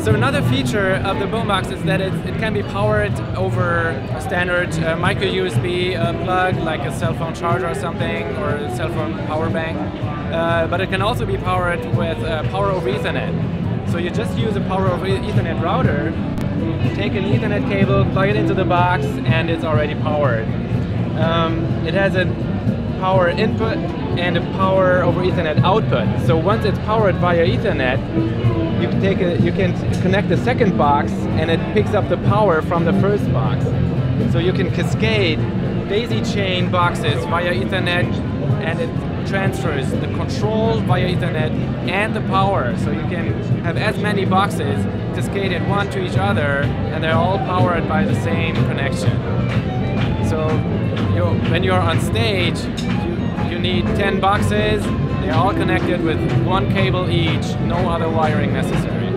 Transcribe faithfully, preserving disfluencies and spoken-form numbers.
So another feature of the BomeBox is that it, it can be powered over a standard uh, micro U S B uh, plug, like a cell phone charger or something, or a cell phone power bank. Uh, but it can also be powered with uh, power over Ethernet. So you just use a power over Ethernet router, take an Ethernet cable, plug it into the box, and it's already powered. Um, it has a power input and a power over Ethernet output. So once it's powered via Ethernet, You can, take a, you can connect the second box and it picks up the power from the first box. So you can cascade daisy chain boxes via Ethernet, and it transfers the control via Ethernet and the power. So you can have as many boxes cascaded one to each other, and they're all powered by the same connection. So you, when you're on stage, you, you need ten boxes. They're all connected with one cable each, no other wiring necessary.